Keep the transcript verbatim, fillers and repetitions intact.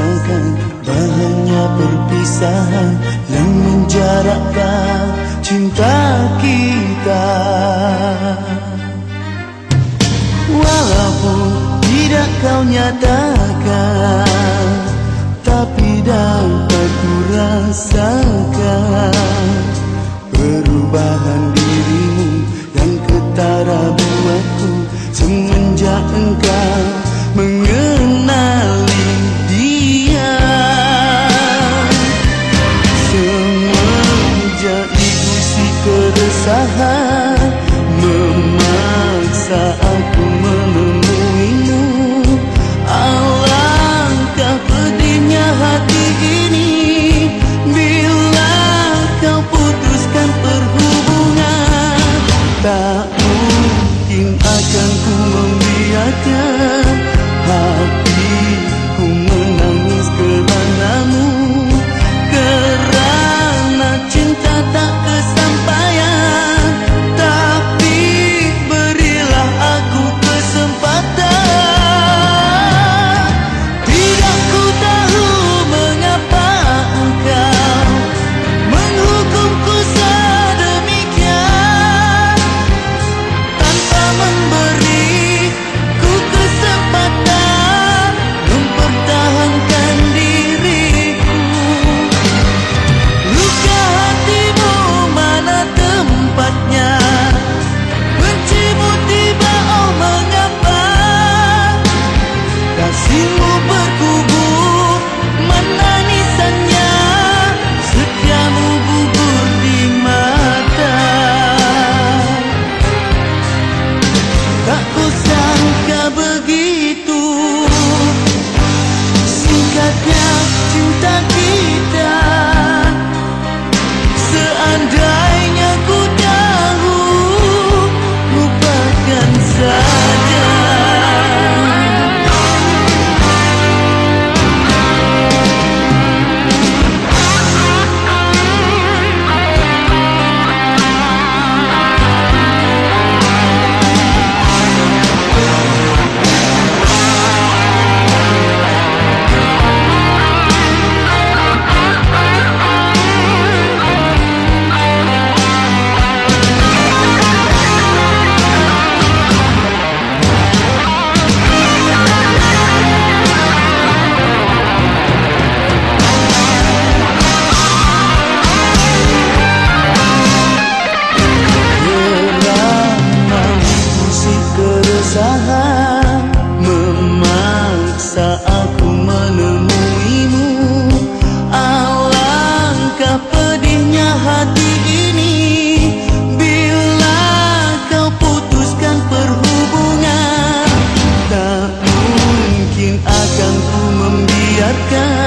rasakan bahannya perpisahan yang menjarakkan cinta kita. Walaupun tidak kau nyatakan, tapi dapat ku rasakan perubahan dirimu yang ketara buatku semenjak engkau mengenali dia. Semenjak itu si keresahan memaksa aku menemuimu. Alangkah pedihnya hati ini bila kau putuskan perhubungan. Tak mungkin akan ku membiarkan hatiku menangis keranamu, kerana cinta tak kesampaian. Tapi berilah aku kesempatan. Tidak ku tahu mengapa engkau menghukumku sedemikian, tanpa memberi kesempatan mempertahankan diriku. Luka hatimu mana tempatnya, bencimu tiba oh mengapa, kasihmu berkubur menangisannya, setiamu gugur di mata. Tak kusangka begitu singkatnya cinta kita. Seandainya ku tahu, lupakan saja. Memaksa aku menemuimu. Alangkah pedihnya hati ini bila kau putuskan perhubungan. Tak mungkin akan ku membiarkan